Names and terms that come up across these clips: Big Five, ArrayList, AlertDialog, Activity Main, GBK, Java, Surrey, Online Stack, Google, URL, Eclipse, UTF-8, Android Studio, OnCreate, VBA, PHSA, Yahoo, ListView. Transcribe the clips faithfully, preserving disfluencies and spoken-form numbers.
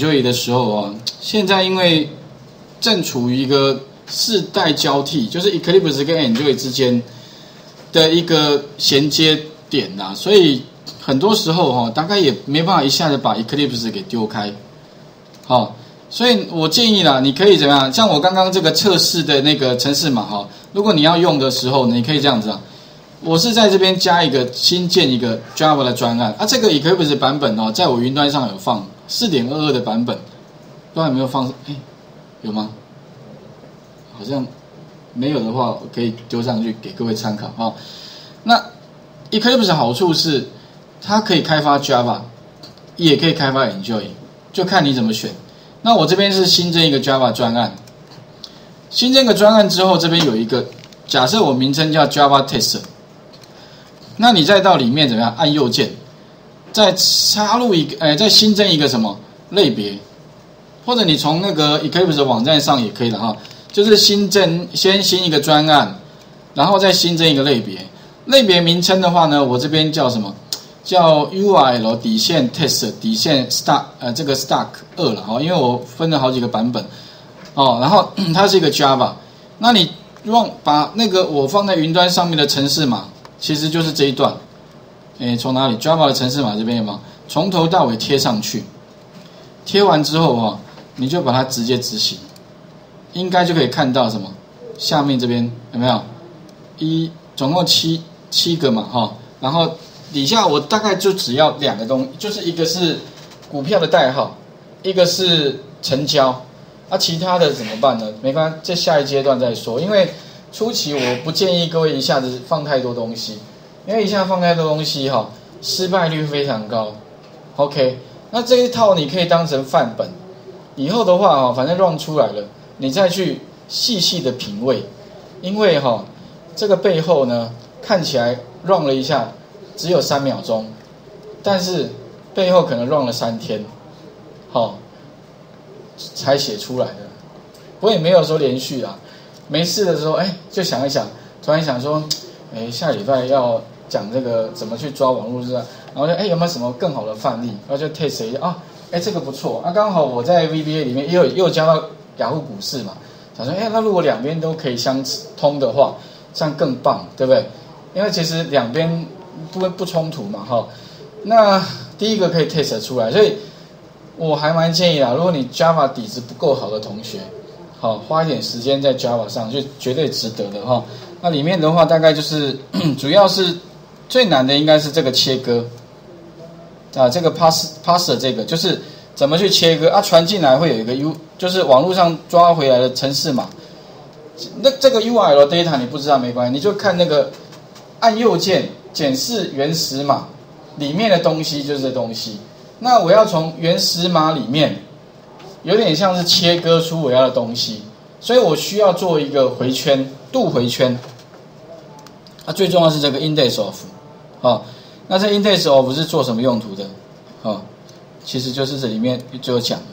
Android 的时候啊，现在因为正处于一个世代交替，就是 Eclipse 跟 Android 之间的一个衔接点呐、啊，所以很多时候哈、哦，大概也没办法一下子把 Eclipse 给丢开，好、哦，所以我建议啦，你可以怎么样？像我刚刚这个测试的那个程式码哈、哦，如果你要用的时候呢，你可以这样子啊，我是在这边加一个新建一个 Java 的专案啊，这个 Eclipse 版本哦，在我云端上有放 四点二二 的版本，不知道有没有放？哎，有吗？好像没有的话，我可以丢上去给各位参考啊、哦。那 Eclipse 的好处是，它可以开发 Java， 也可以开发 Android， 就看你怎么选。那我这边是新增一个 Java 专案，新增一个专案之后，这边有一个假设我名称叫 Java Tester， 那你再到里面怎么样？按右键，再插入一个，哎，再新增一个什么类别，或者你从那个 Eclipse 的网站上也可以了哈。就是新增，先新一个专案，然后再新增一个类别。类别名称的话呢，我这边叫什么？叫 U R L 底线 test 底线 stack 呃这个 stack 二了哈，因为我分了好几个版本哦。然后它是一个 Java， 那你用把那个我放在云端上面的程式码，其实就是这一段。诶，从哪里 Java 的程式码这边有吗？从头到尾贴上去，贴完之后啊，你就把它直接执行。应该就可以看到什么？下面这边有没有？一总共七七个嘛，哈、哦。然后底下我大概就只要两个东西，就是一个是股票的代号，一个是成交。啊，其他的怎么办呢？没关系，这下一阶段再说。因为初期我不建议各位一下子放太多东西，因为一下放太多东西哈、哦，失败率非常高。OK， 那这一套你可以当成范本，以后的话哈、哦，反正 run 出来了。你再去细细的品味，因为哈、哦，这个背后呢看起来 run 了一下，只有三秒钟，但是背后可能 run 了三天，好、哦，才写出来的。我也没有说连续啊，没事的时候哎，就想一想，突然想说，哎，下礼拜要讲这个怎么去抓网络是吧？然后就哎有没有什么更好的范例？然后就 test 一下啊，哎这个不错啊，刚好我在 V B A 里面也有也有加到。雅虎股市嘛，想说，哎，那如果两边都可以相通的话，这样更棒，对不对？因为其实两边不不冲突嘛，哈。那第一个可以 test 出来，所以我还蛮建议啦，如果你 Java 底子不够好的同学，好，花一点时间在 Java 上，就绝对值得的哈。那里面的话，大概就是主要是最难的应该是这个切割啊，这个 pass passer 这个就是。怎么去切割啊？传进来会有一个 U， 就是网络上抓回来的程式码。那这个 U R L data 你不知道没关系，你就看那个按右键检视原始码里面的东西就是这东西。那我要从原始码里面有点像是切割出我要的东西，所以我需要做一个回圈度回圈。啊，最重要是这个 index of， 哦，那这 index of 是做什么用途的？哦。其实就是这里面就有讲的，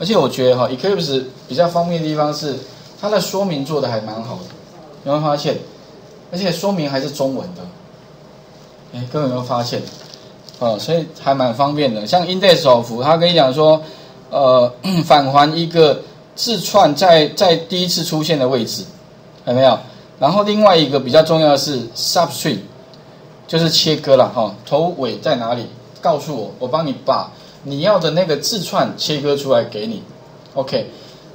而且我觉得哈、哦、Eclipse 比较方便的地方是它的说明做的还蛮好的，有没有发现？而且说明还是中文的，哎，各位有没有发现？哦，所以还蛮方便的。像 Index of， 他跟你讲说，呃，返还一个字串在在第一次出现的位置，有没有？然后另外一个比较重要的是 Subtree， 就是切割了哈、哦，头尾在哪里？告诉我，我帮你把。你要的那个字串切割出来给你 ，OK，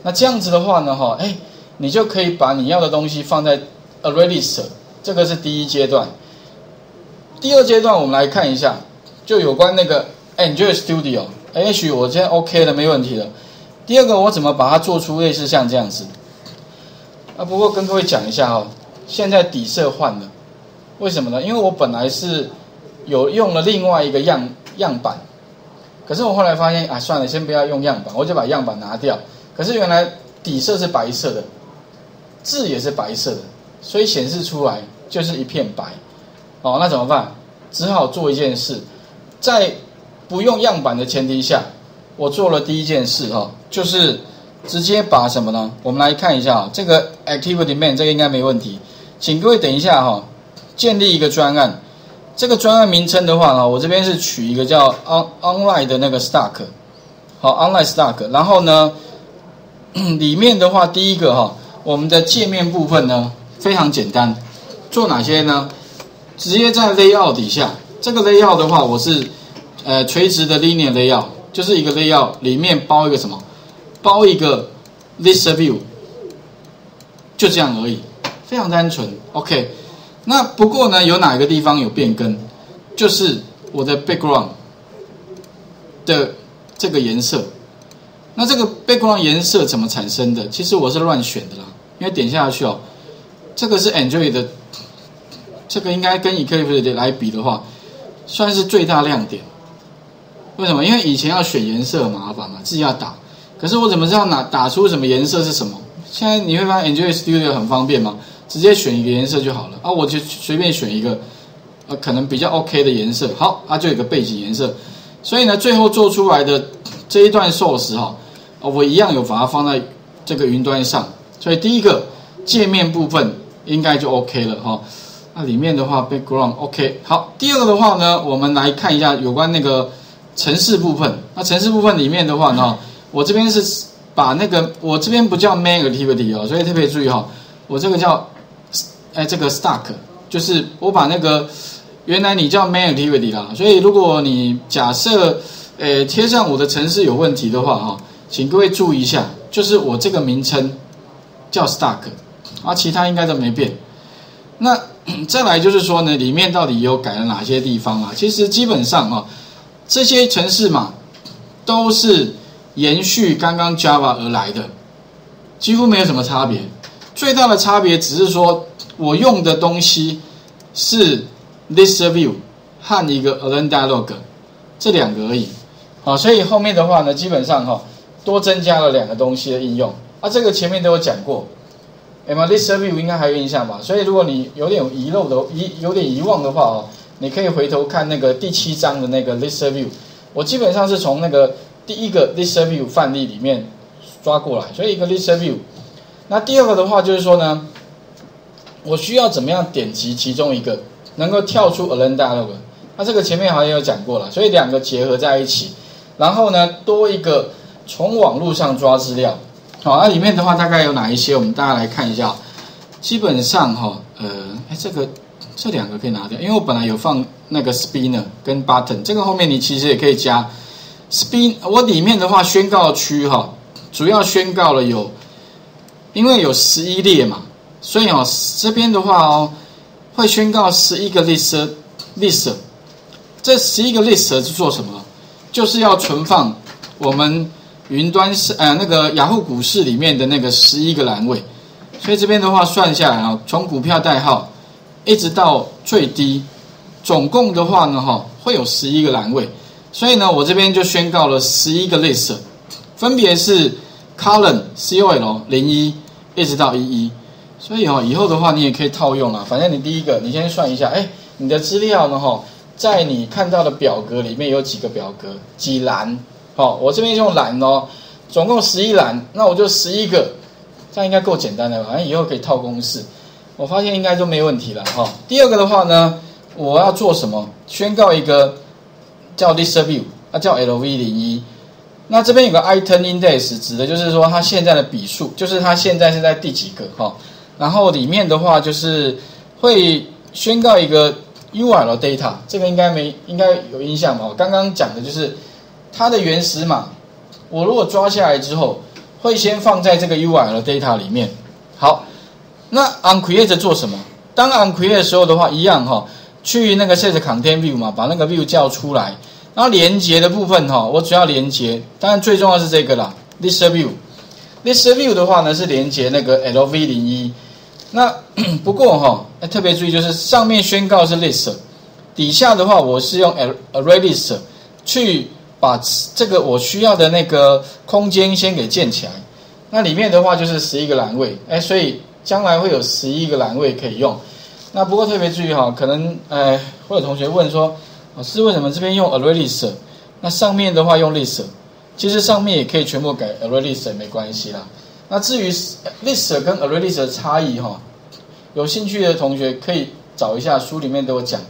那这样子的话呢，哈，哎，你就可以把你要的东西放在 ArrayList， 这个是第一阶段。第二阶段我们来看一下，就有关那个 Android Studio， 也许我现在 OK 了，没问题了。第二个我怎么把它做出类似像这样子？啊，不过跟各位讲一下哈、哦，现在底色换了，为什么呢？因为我本来是有用了另外一个样样板。可是我后来发现啊，算了，先不要用样板，我就把样板拿掉。可是原来底色是白色的，字也是白色的，所以显示出来就是一片白。哦，那怎么办？只好做一件事，在不用样板的前提下，我做了第一件事哈、哦，就是直接把什么呢？我们来看一下、哦、这个 Activity Main， 这个应该没问题。请各位等一下哈、哦，建立一个专案。这个专案名称的话呢，我这边是取一个叫 on online 的那个 stack，好 Online Stack， 然后呢里面的话，第一个哈，我们的界面部分呢非常简单，做哪些呢？直接在 Layout 底下，这个 Layout 的话，我是呃垂直的 Linear Layout， 就是一个 Layout 里面包一个什么，包一个 ListView， 就这样而已，非常单纯。OK， 那不过呢，有哪个地方有变更？就是我的 Background 的这个颜色。那这个 background 颜色怎么产生的？其实我是乱选的啦，因为点下去哦，这个是 Android 的，这个应该跟 Eclipse 来比的话，算是最大亮点。为什么？因为以前要选颜色很麻烦嘛，自己要打。可是我怎么知道哪打出什么颜色是什么？现在你会发现 Android Studio 很方便嘛，直接选一个颜色就好了啊，我就随便选一个，呃，可能比较 OK 的颜色，好，它、啊、就有一个背景颜色。所以呢，最后做出来的这一段source哈。我一样有把它放在这个云端上，所以第一个界面部分应该就 OK 了哈。那里面的话 ，background OK 好。第二个的话呢，我们来看一下有关那个程式部分。那程式部分里面的话呢，我这边是把那个我这边不叫 main activity 哦，所以特别注意哈，我这个叫哎这个 stack， 就是我把那个原来你叫 main activity 啦，所以如果你假设呃贴上我的程式有问题的话哈。请各位注意一下，就是我这个名称叫 stack， 啊，其他应该都没变。那再来就是说呢，里面到底有改了哪些地方啊？其实基本上啊、哦，这些程式嘛，都是延续刚刚 Java 而来的，几乎没有什么差别。最大的差别只是说我用的东西是 ListView 和一个 AlertDialog 这两个而已。好，所以后面的话呢，基本上哈、哦。多增加了两个东西的应用啊，这个前面都有讲过 ，ListView 应该还有印象吧？所以如果你有点遗漏的遗有点遗忘的话哦，你可以回头看那个第七章的那个 ListView， 我基本上是从那个第一个 ListView 范例里面抓过来，所以一个 ListView。那第二个的话就是说呢，我需要怎么样点击其中一个，能够跳出 AlertDialog？ 那这个前面好像有讲过了，所以两个结合在一起，然后呢多一个。从网络上抓资料，好，那里面的话大概有哪一些？我们大家来看一下。基本上哈，呃，哎，这个这两个可以拿掉，因为我本来有放那个 spinner 跟 button， 这个后面你其实也可以加 spin。我里面的话宣告区哈，主要宣告了有，因为有十一列嘛，所以哦这边的话哦会宣告十一个 list list。这十一个 list 是做什么？就是要存放我们。云端是呃那个雅虎股市里面的那个十一个栏位，所以这边的话算下来啊，从股票代号一直到最低，总共的话呢哈会有十一个栏位，所以呢我这边就宣告了十一个 list， 分别是 column C O L 零一一直到一一，所以哈以后的话你也可以套用啊，反正你第一个你先算一下，哎你的资料呢哈在你看到的表格里面有几个表格几栏。好，我这边用栏哦，总共十一栏，那我就十一个，这样应该够简单的吧？反正以后可以套公式，我发现应该就没问题了哈、哦。第二个的话呢，我要做什么？宣告一个叫 ListView， 它、啊、叫 L V 零一，那这边有个 Item Index， 指的就是说它现在的笔数，就是它现在是在第几个哈、哦。然后里面的话就是会宣告一个 U R L Data， 这个应该没应该有印象吧？我刚刚讲的就是。它的原始码，我如果抓下来之后，会先放在这个 U R L data 里面。好，那 OnCreate 做什么？当 OnCreate 的时候的话，一样哈、哦，去那个 set content view 嘛，把那个 view 叫出来。然后连接的部分哈、哦，我主要连接，当然最重要是这个啦 ，ListView。ListView 的话呢是连接那个 L V 零一。那不过哈、哦，特别注意就是上面宣告是 list， 底下的话我是用 ArrayList 去。把这个我需要的那个空间先给建起来，那里面的话就是十一个栏位，哎，所以将来会有十一个栏位可以用。那不过特别注意哈，可能呃会有同学问说，老师为什么这边用 ArrayList， 那上面的话用 List， 其实上面也可以全部改 ArrayList 也没关系啦。那至于 List 跟 ArrayList 的差异哈，有兴趣的同学可以找一下书里面都有讲。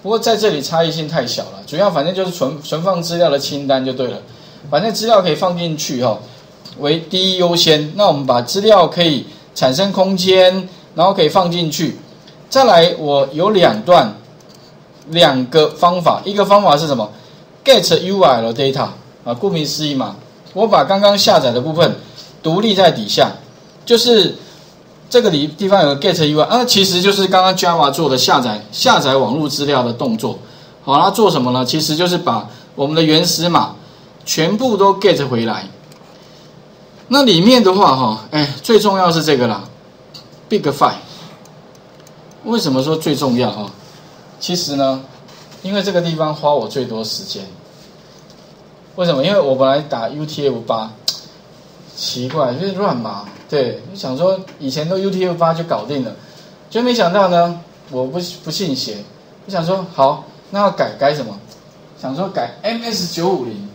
不过在这里差异性太小了，主要反正就是存存放资料的清单就对了。反正资料可以放进去哈、哦，为第一优先。那我们把资料可以产生空间，然后可以放进去。再来，我有两段两个方法，一个方法是什么 ？get U R L data 啊，顾名思义嘛，我把刚刚下载的部分独立在底下，就是这个里地方有个 get U R L 啊，其实就是刚刚 Java 做的下载下载网络资料的动作。好，它做什么呢？其实就是把我们的原始码全部都 get 回来。那里面的话，哈，哎，最重要是这个啦 ，Big Five。为什么说最重要啊？其实呢，因为这个地方花我最多时间。为什么？因为我本来打 U T F 八，奇怪，就是乱码。对，想说以前都 U T F 八就搞定了，就没想到呢，我不不信邪，我想说好。那要改改什么？想说改 M S 九五零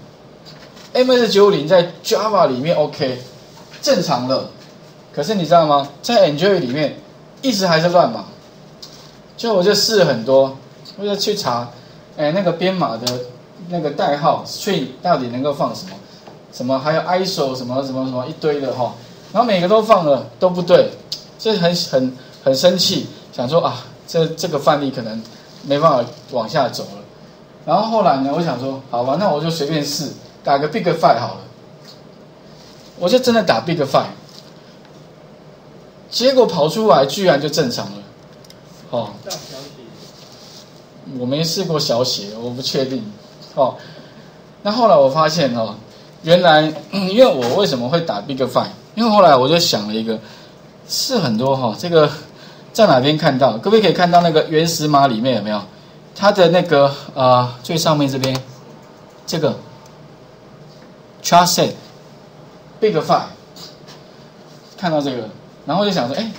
，M S 九五零 在 Java 里面 OK 正常了，可是你知道吗？在 Android 里面一直还是乱码，就我就试了很多，我就去查，哎，那个编码的那个代号 string 到底能够放什么？什么还有 I S O 什么什么什么一堆的哈，然后每个都放了都不对，所以很很很生气，想说啊，这这个范例可能。没办法往下走了，然后后来呢，我想说，好吧，那我就随便试，打个 Big Five 好了，我就真的打 Big Five， 结果跑出来居然就正常了，哦，我没试过小写，我不确定，哦，那后来我发现哦，原来、嗯、因为我为什么会打 Big Five， 因为后来我就想了一个，是很多哈、哦，这个。在哪边看到？各位可以看到那个原始码里面有没有？它的那个呃最上面这边，这个 char set big five 看到这个，然后就想说，哎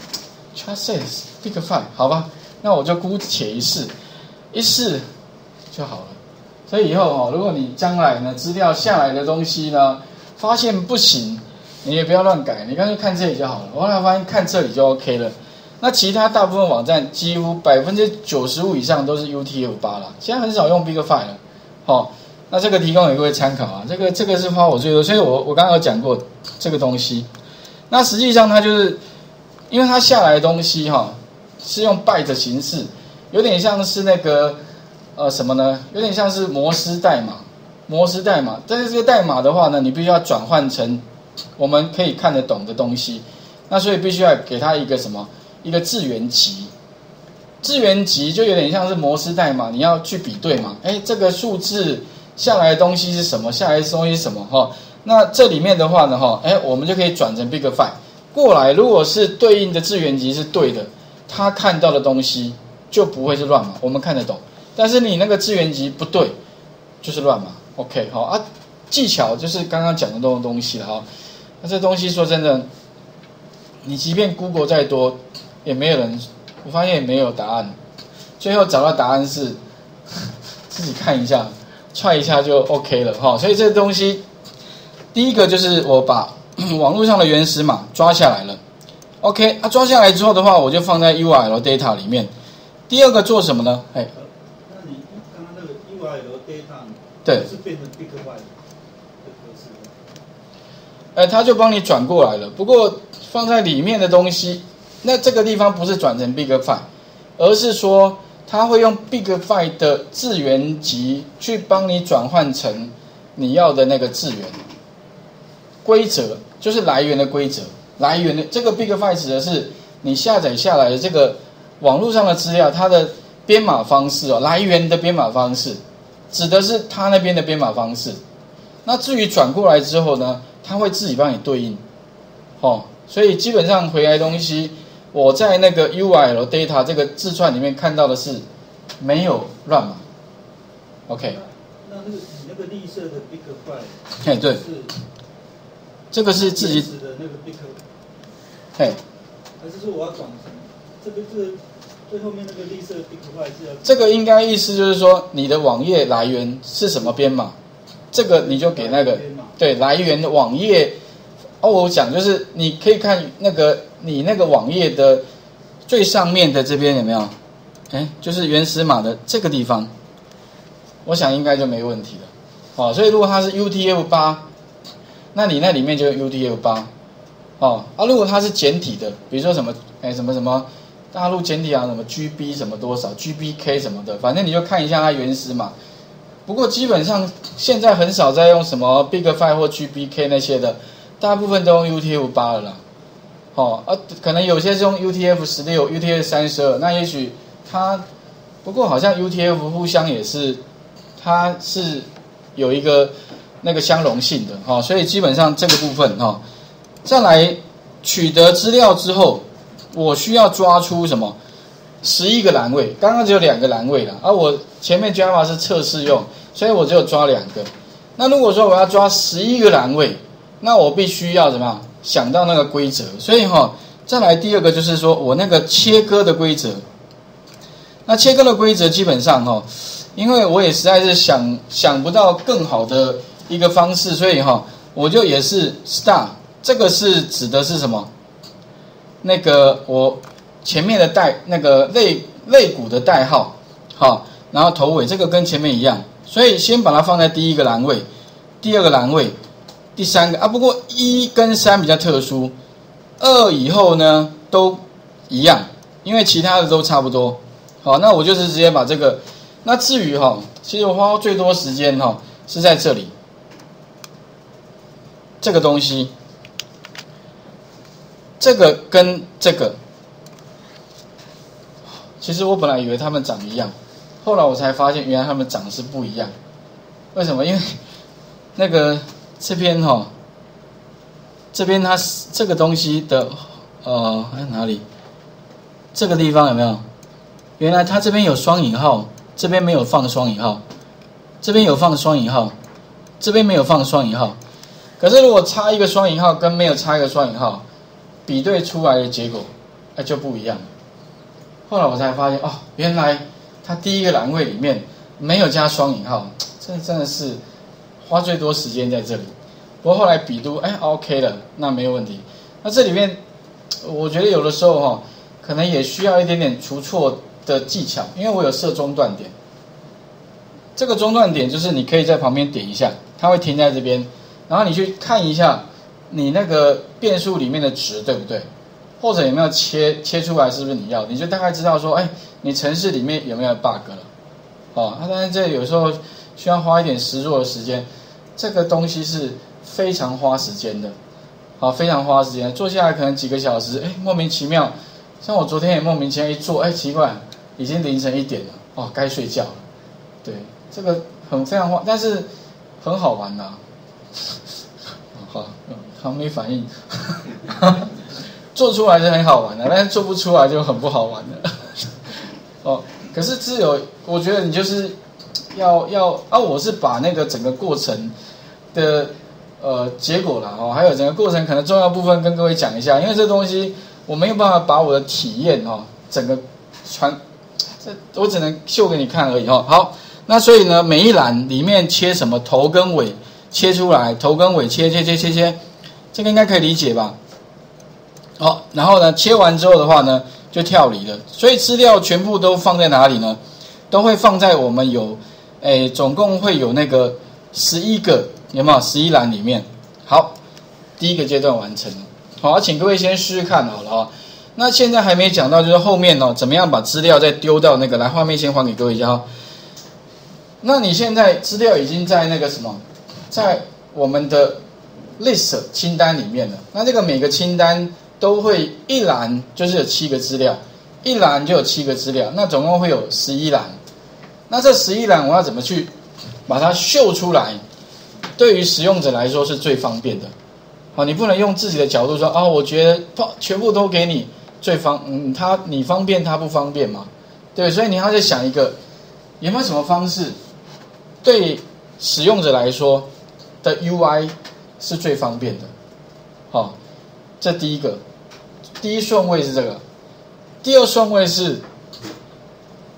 char set big five 好吧，那我就姑且一试，一试就好了。所以以后哦，如果你将来呢资料下来的东西呢，发现不行，你也不要乱改，你干脆看这里就好了。我后来发现看这里就 OK 了。那其他大部分网站几乎百分之九十五以上都是 U T F 八啦，现在很少用 Big Five 了。好、哦，那这个提供给各位参考啊，这个这个是花我最多，所以我我刚刚有讲过这个东西。那实际上它就是，因为它下来的东西哈、哦、是用 byte 形式，有点像是那个呃什么呢？有点像是摩斯代码，摩斯代码。但是这个代码的话呢，你必须要转换成我们可以看得懂的东西，那所以必须要给它一个什么？一个字元集，字元集就有点像是摩斯代码，你要去比对嘛？哎，这个数字下来的东西是什么？下来的东西是什么？哈、哦，那这里面的话呢，哈，哎，我们就可以转成 Big Five 过来。如果是对应的字元集是对的，他看到的东西就不会是乱码，我们看得懂。但是你那个字元集不对，就是乱码。OK， 好、哦、啊，技巧就是刚刚讲的那种东西了哈、哦。那这东西说真的，你即便 Google 再多。也没有人，我发现也没有答案。最后找到答案是自己看一下，踹一下就 OK 了哈、哦。所以这东西，第一个就是我把网络上的原始码抓下来了 ，OK 啊，抓下来之后的话，我就放在 U R L data 里面。第二个做什么呢？哎，那你刚刚那个 U R L data 对，是变成 Big Five 的格式吗？哎，它就帮你转过来了。不过放在里面的东西。那这个地方不是转成 Big Five， 而是说它会用 Big Five 的字元集去帮你转换成你要的那个字元规则，就是来源的规则。来源的这个 Big Five 指的是你下载下来的这个网络上的资料，它的编码方式哦，来源的编码方式指的是它那边的编码方式。那至于转过来之后呢，它会自己帮你对应，哦，所以基本上回来的东西。我在那个 U R L data 这个字串里面看到的是没有乱码 ，OK。那那个你那个绿色的 Big Five， 哎对，这个是自己的那个 Big Five， 哎，还是说我要转成这个是最后面那个绿色 Big Five 是要？这个应该意思就是说你的网页来源是什么编码，这个你就给那个对来源的网页。哦，我讲就是你可以看那个。你那个网页的最上面的这边有没有？哎，就是原始码的这个地方，我想应该就没问题了。哦，所以如果它是 U T F 八，那你那里面就有 U T F 八，哦，啊，如果它是简体的，比如说什么，哎，什么什么大陆简体啊，什么 G B 什么多少 G B K 什么的，反正你就看一下它原始码。不过基本上现在很少在用什么 Big Five 或 G B K 那些的，大部分都用 U T F 八了啦。哦，啊，可能有些是用 U T F 十六、U T F 三十二，那也许它，不过好像 U T F 互相也是，它是有一个那个相容性的哦，所以基本上这个部分哦，再来取得资料之后，我需要抓出什么？十一个栏位，刚刚只有两个栏位了，而、啊、我前面 Java 是测试用，所以我只有抓两个。那如果说我要抓十一个栏位，那我必须要怎么样？想到那个规则，所以哈、哦，再来第二个就是说我那个切割的规则。那切割的规则基本上哈、哦，因为我也实在是想想不到更好的一个方式，所以哈、哦，我就也是 star， 这个是指的是什么？那个我前面的代那个类类股的代号，好、哦，然后头尾这个跟前面一样，所以先把它放在第一个栏位，第二个栏位。第三个啊，不过一跟三比较特殊，二以后呢都一样，因为其他的都差不多。好，那我就是直接把这个。那至于哈、哦，其实我花最多时间哈、哦、是在这里，这个东西，这个跟这个，其实我本来以为它们长一样，后来我才发现原来它们长是不一样。为什么？因为那个。这边哈、哦，这边它这个东西的，呃，在哪里？这个地方有没有？原来它这边有双引号，这边没有放双引号，这边有放双引号，这边没有放双引号。可是如果插一个双引号跟没有插一个双引号，比对出来的结果，哎就不一样。后来我才发现，哦，原来它第一个栏位里面没有加双引号，这真的是。花最多时间在这里，不过后来比都哎 OK 了，那没有问题。那这里面，我觉得有的时候哈、哦，可能也需要一点点除错的技巧，因为我有设中断点。这个中断点就是你可以在旁边点一下，它会停在这边，然后你去看一下你那个变数里面的值对不对，或者有没有切切出来是不是你要，你就大概知道说，哎，你程式里面有没有 bug 了，哦，但是这有时候。需要花一点实作的时间，这个东西是非常花时间的，好，非常花时间，做下来可能几个小时，哎，莫名其妙，像我昨天也莫名其妙一做，哎，奇怪，已经凌晨一点了，哦，该睡觉了，对，这个很非常花，但是很好玩呐、啊，好，他没反应，做出来是很好玩的、啊，但是做不出来就很不好玩了，哦，可是只有我觉得你就是。要要啊！我是把那个整个过程的呃结果啦哦，还有整个过程可能重要部分跟各位讲一下，因为这东西我没有办法把我的体验哦整个传，这我只能秀给你看而已哦。好，那所以呢，每一栏里面切什么头跟尾切出来，头跟尾切切切切切，这个应该可以理解吧？哦，然后呢，切完之后的话呢，就跳离了，所以资料全部都放在哪里呢？都会放在我们有。哎，总共会有那个十一个，有没有？十一栏里面，好，第一个阶段完成了。好，请各位先试试看好了啊、哦。那现在还没讲到，就是后面哦，怎么样把资料再丢到那个来？画面先还给各位一下哈、哦。那你现在资料已经在那个什么，在我们的 list 清单里面了。那这个每个清单都会一栏就是有七个资料，一栏就有七个资料，那总共会有十一栏。那这十一栏我要怎么去把它秀出来？对于使用者来说是最方便的。好，你不能用自己的角度说啊、哦，我觉得全部都给你最方，嗯，他你方便他不方便嘛？对，所以你要再想一个有没有什么方式对使用者来说的 U I 是最方便的。好、哦，这第一个，第一顺位是这个，第二顺位是。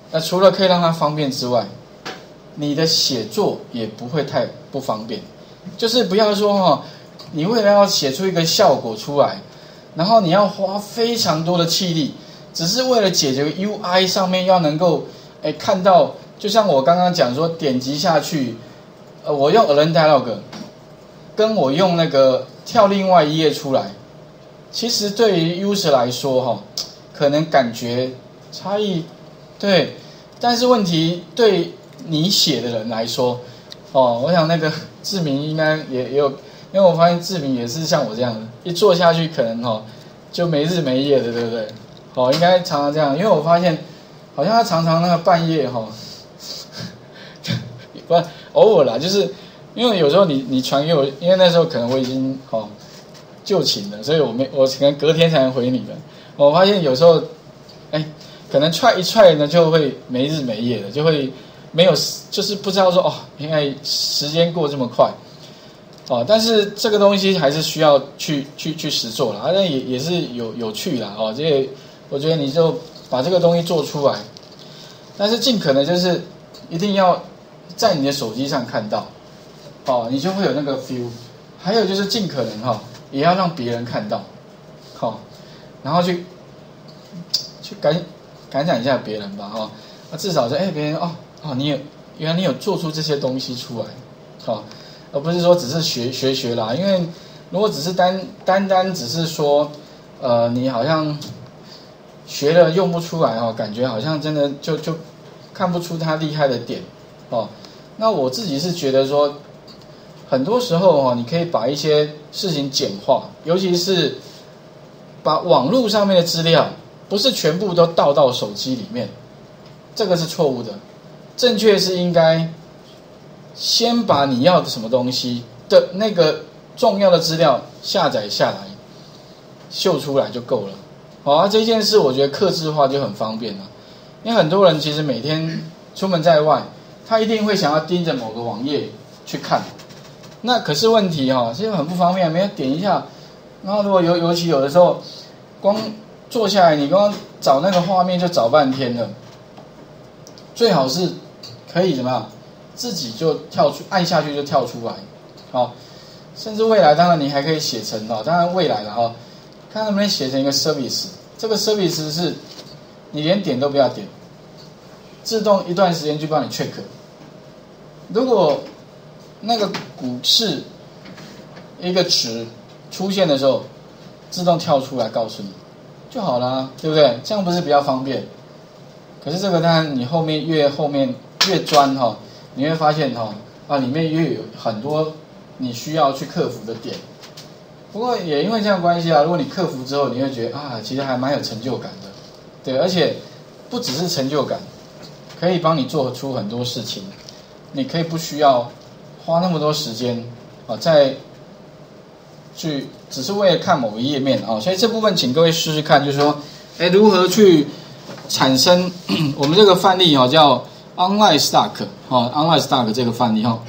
那除了可以让它方便之外，你的写作也不会太不方便。就是不要说哈，你为了要写出一个效果出来，然后你要花非常多的气力，只是为了解决 U I 上面要能够哎看到，就像我刚刚讲说，点击下去，呃，我用 AlertDialog 跟我用那个跳另外一页出来，其实对于 user 来说哈、哦，可能感觉差异对，但是问题对你写的人来说，哦，我想那个志明应该也也有，因为我发现志明也是像我这样的，一做下去可能哦就没日没夜的，对不对？哦，应该常常这样，因为我发现好像他常常那个半夜哈、哦。不，偶尔啦，就是因为有时候你你传给我，因为那时候可能我已经哦就寝了，所以我没我可能隔天才能回你的。我发现有时候，哎，可能踹一踹呢就会没日没夜的，就会没有就是不知道说哦，原来时间过这么快，哦，但是这个东西还是需要去去去实做啦，那也也是有有趣啦哦，这我觉得你就把这个东西做出来，但是尽可能就是一定要。在你的手机上看到，哦，你就会有那个 feel。还有就是尽可能哈、哦，也要让别人看到，好、哦，然后去去感感染一下别人吧，哈、哦。那至少说，哎，别人哦哦，你有原来你有做出这些东西出来，好、哦，而不是说只是学学学啦。因为如果只是单单单只是说，呃，你好像学了用不出来哦，感觉好像真的就就看不出他厉害的点，哦。那我自己是觉得说，很多时候哈、哦，你可以把一些事情简化，尤其是把网络上面的资料不是全部都倒到手机里面，这个是错误的。正确是应该先把你要的什么东西的那个重要的资料下载下来，秀出来就够了。好、哦、啊，这件事我觉得客制化就很方便了，因为很多人其实每天出门在外。他一定会想要盯着某个网页去看，那可是问题哈、哦，其实很不方便，没有点一下。然后如果尤尤其有的时候，光坐下来你光找那个画面就找半天了。最好是可以怎么样，自己就跳出按下去就跳出来，好、哦。甚至未来当然你还可以写成哦，当然未来了哈、哦，看能不能写成一个 service， 这个 service 是你连点都不要点，自动一段时间去帮你 check。如果那个股市一个值出现的时候，自动跳出来告诉你就好啦，对不对？这样不是比较方便？可是这个当然你后面越后面越钻哈、哦，你会发现哈、哦、啊里面越有很多你需要去克服的点。不过也因为这样关系啊，如果你克服之后，你会觉得啊其实还蛮有成就感的，对，而且不只是成就感，可以帮你做出很多事情。你可以不需要花那么多时间啊，在去只是为了看某个页面啊，所以这部分请各位试试看，就是说，哎，如何去产生我们这个范例哦，叫 Online Stack 哦 ，Online Stack 这个范例哦。